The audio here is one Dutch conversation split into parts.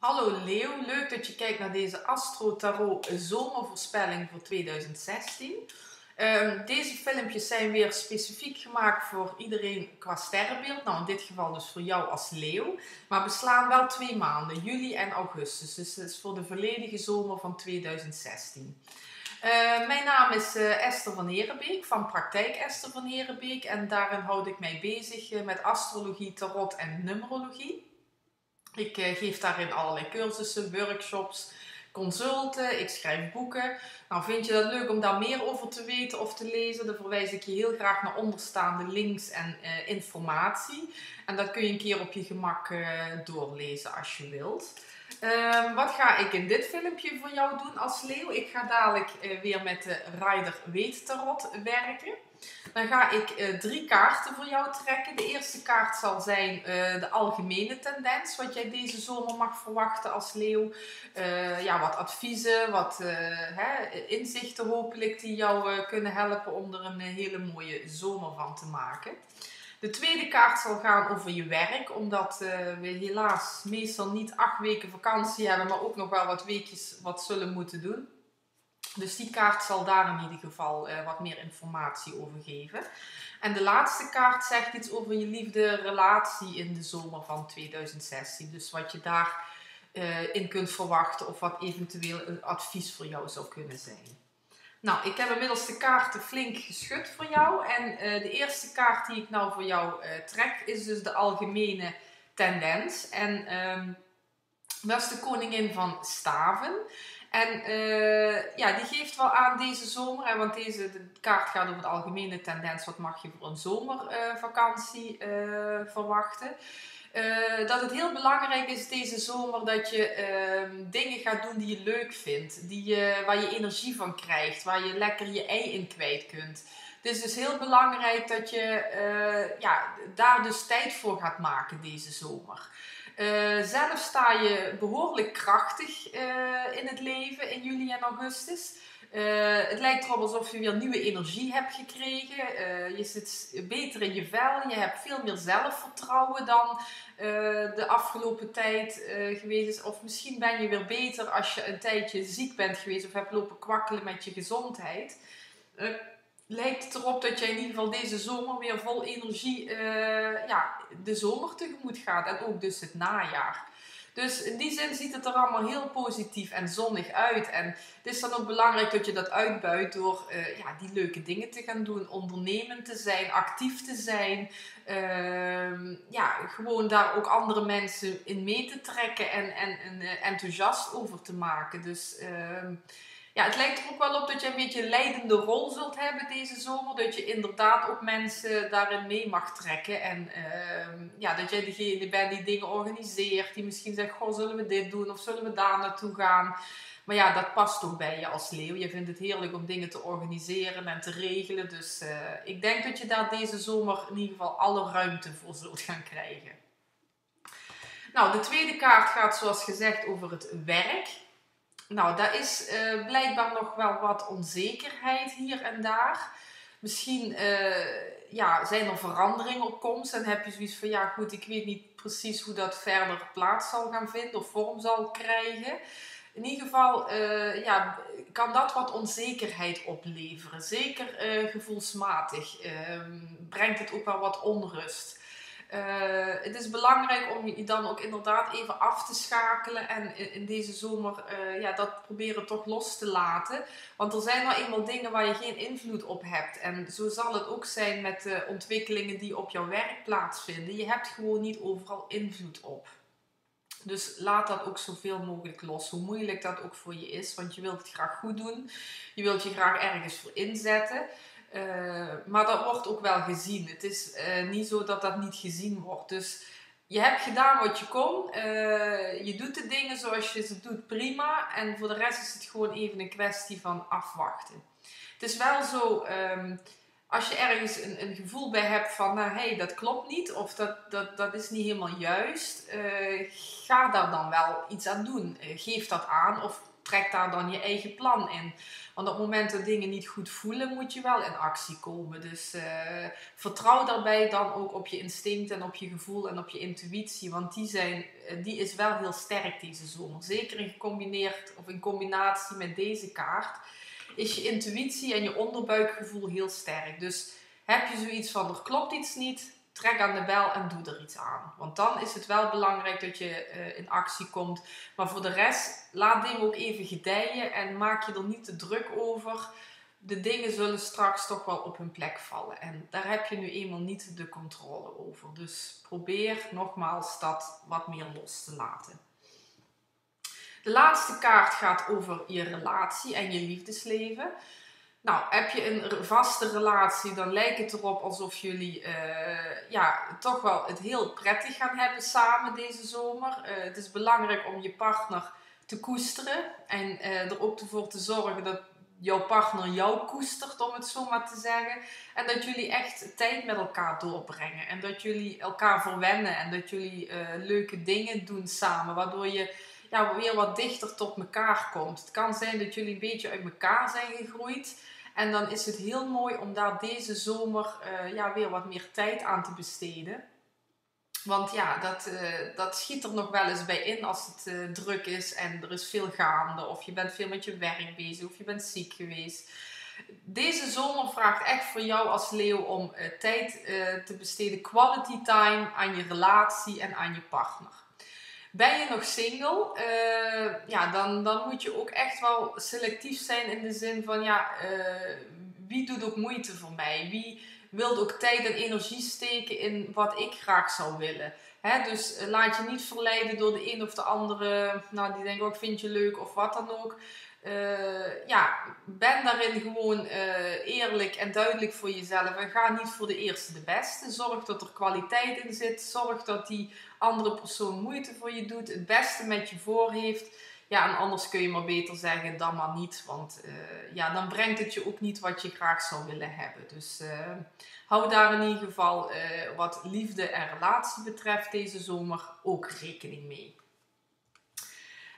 Hallo Leeuw, leuk dat je kijkt naar deze astro-tarot zomervoorspelling voor 2016. Deze filmpjes zijn weer specifiek gemaakt voor iedereen qua sterrenbeeld. Nou, in dit geval dus voor jou als Leeuw. Maar beslaan wel 2 maanden, juli en augustus. Dus dat is voor de volledige zomer van 2016. Mijn naam is Esther van Heerebeek van Praktijk Esther van Heerebeek. En daarin houd ik mij bezig met astrologie, tarot en numerologie. Ik geef daarin allerlei cursussen, workshops, consulten, ik schrijf boeken. Nou, vind je dat leuk om daar meer over te weten of te lezen? Dan verwijs ik je heel graag naar onderstaande links en informatie. En dat kun je een keer op je gemak doorlezen als je wilt. Wat ga ik in dit filmpje voor jou doen als Leeuw? Ik ga dadelijk weer met de Rider Waite Tarot werken. Dan ga ik 3 kaarten voor jou trekken. De eerste kaart zal zijn de algemene tendens, wat jij deze zomer mag verwachten als Leeuw. Ja, wat adviezen, wat inzichten hopelijk die jou kunnen helpen om er een hele mooie zomer van te maken. De tweede kaart zal gaan over je werk, omdat we helaas meestal niet 8 weken vakantie hebben, maar ook nog wel wat weekjes wat zullen moeten doen. Dus die kaart zal daar in ieder geval wat meer informatie over geven. En de laatste kaart zegt iets over je liefde-relatie in de zomer van 2016. Dus wat je daarin kunt verwachten of wat eventueel een advies voor jou zou kunnen zijn. Nou, ik heb inmiddels de kaarten flink geschud voor jou. En de eerste kaart die ik nou voor jou trek is dus de algemene tendens. En dat is de koningin van staven. En ja, die geeft wel aan deze zomer, hè, want de kaart gaat over de algemene tendens. Wat mag je voor een zomervakantie verwachten? Dat het heel belangrijk is deze zomer dat je dingen gaat doen die je leuk vindt. Waar je energie van krijgt, waar je lekker je ei in kwijt kunt. Het is dus heel belangrijk dat je daar dus tijd voor gaat maken deze zomer. Zelf sta je behoorlijk krachtig in het leven in juli en augustus. Het lijkt erop alsof je weer nieuwe energie hebt gekregen. Je zit beter in je vel. Je hebt veel meer zelfvertrouwen dan de afgelopen tijd geweest is. Of misschien ben je weer beter als je een tijdje ziek bent geweest of hebt lopen kwakkelen met je gezondheid. Lijkt het erop dat jij in ieder geval deze zomer weer vol energie de zomer tegemoet gaat. En ook dus het najaar. Dus in die zin ziet het er allemaal heel positief en zonnig uit. En het is dan ook belangrijk dat je dat uitbuit door die leuke dingen te gaan doen. Ondernemend te zijn, actief te zijn. Gewoon daar ook andere mensen in mee te trekken en enthousiast over te maken. Dus... ja, het lijkt er ook wel op dat je een beetje een leidende rol zult hebben deze zomer. Dat je inderdaad ook mensen daarin mee mag trekken. En dat jij degene bent die dingen organiseert. Die misschien zegt, goh, zullen we dit doen of zullen we daar naartoe gaan. Maar ja, dat past ook bij je als Leeuw. Je vindt het heerlijk om dingen te organiseren en te regelen. Dus ik denk dat je daar deze zomer in ieder geval alle ruimte voor zult gaan krijgen. Nou, de tweede kaart gaat zoals gezegd over het werk. Nou, daar is blijkbaar nog wel wat onzekerheid hier en daar. Misschien zijn er veranderingen op komst en heb je zoiets van, ja goed, ik weet niet precies hoe dat verder plaats zal gaan vinden of vorm zal krijgen. In ieder geval kan dat wat onzekerheid opleveren. Zeker gevoelsmatig brengt het ook wel wat onrust. Het is belangrijk om je dan ook inderdaad even af te schakelen en in deze zomer dat proberen toch los te laten. Want er zijn nou eenmaal dingen waar je geen invloed op hebt. En zo zal het ook zijn met de ontwikkelingen die op jouw werk plaatsvinden. Je hebt gewoon niet overal invloed op. Dus laat dat ook zoveel mogelijk los, hoe moeilijk dat ook voor je is. Want je wilt het graag goed doen, je wilt je graag ergens voor inzetten. Maar dat wordt ook wel gezien. Het is niet zo dat dat niet gezien wordt. Dus je hebt gedaan wat je kon. Je doet de dingen zoals je ze doet, prima. En voor de rest is het gewoon even een kwestie van afwachten. Het is wel zo, als je ergens een gevoel bij hebt van... nou, hey, dat klopt niet of dat is niet helemaal juist. Ga daar dan wel iets aan doen. Geef dat aan of trek daar dan je eigen plan in. Want op het moment dat dingen niet goed voelen, moet je wel in actie komen. Dus vertrouw daarbij dan ook op je instinct en op je gevoel en op je intuïtie. Want die is wel heel sterk deze zomer. Zeker in combinatie met deze kaart is je intuïtie en je onderbuikgevoel heel sterk. Dus heb je zoiets van, er klopt iets niet, trek aan de bel en doe er iets aan. Want dan is het wel belangrijk dat je in actie komt. Maar voor de rest, laat dingen ook even gedijen en maak je er niet te druk over. De dingen zullen straks toch wel op hun plek vallen. En daar heb je nu eenmaal niet de controle over. Dus probeer nogmaals dat wat meer los te laten. De laatste kaart gaat over je relatie en je liefdesleven. Nou, heb je een vaste relatie, dan lijkt het erop alsof jullie toch wel het heel prettig gaan hebben samen deze zomer. Het is belangrijk om je partner te koesteren en er ook voor te zorgen dat jouw partner jou koestert, om het zo maar te zeggen. En dat jullie echt tijd met elkaar doorbrengen en dat jullie elkaar verwennen en dat jullie leuke dingen doen samen, waardoor je... ja, weer wat dichter tot elkaar komt. Het kan zijn dat jullie een beetje uit elkaar zijn gegroeid. En dan is het heel mooi om daar deze zomer weer wat meer tijd aan te besteden. Want ja, dat schiet er nog wel eens bij in als het druk is en er is veel gaande. Of je bent veel met je werk bezig of je bent ziek geweest. Deze zomer vraagt echt voor jou als Leeuw om tijd te besteden. Quality time aan je relatie en aan je partner. Ben je nog single, dan moet je ook echt wel selectief zijn in de zin van, wie doet ook moeite voor mij? Wie wil ook tijd en energie steken in wat ik graag zou willen? Hè? Dus laat je niet verleiden door de een of de andere, nou die denkt ook, vind je leuk of wat dan ook. Ben daarin gewoon eerlijk en duidelijk voor jezelf en ga niet voor de eerste de beste. Zorg dat er kwaliteit in zit, zorg dat die andere persoon moeite voor je doet, het beste met je voor heeft. Ja, en anders kun je maar beter zeggen dan maar niet, want dan brengt het je ook niet wat je graag zou willen hebben. Dus hou daar in ieder geval wat liefde en relatie betreft deze zomer ook rekening mee.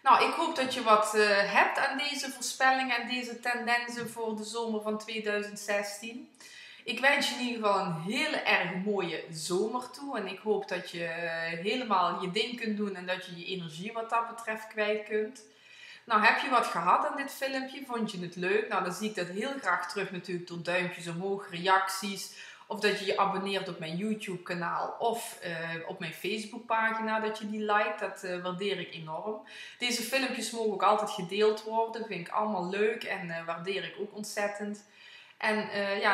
Nou, ik hoop dat je wat hebt aan deze voorspellingen en deze tendensen voor de zomer van 2016. Ik wens je in ieder geval een hele erg mooie zomer toe. En ik hoop dat je helemaal je ding kunt doen en dat je je energie wat dat betreft kwijt kunt. Nou, heb je wat gehad aan dit filmpje? Vond je het leuk? Nou, dan zie ik dat heel graag terug natuurlijk door duimpjes omhoog, reacties... Of dat je je abonneert op mijn YouTube kanaal of op mijn Facebook pagina, dat je die liked, dat waardeer ik enorm. Deze filmpjes mogen ook altijd gedeeld worden, vind ik allemaal leuk en waardeer ik ook ontzettend. En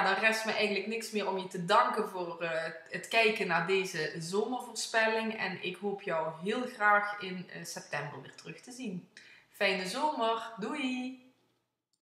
dan rest me eigenlijk niks meer om je te danken voor het kijken naar deze zomervoorspelling. En ik hoop jou heel graag in september weer terug te zien. Fijne zomer, doei!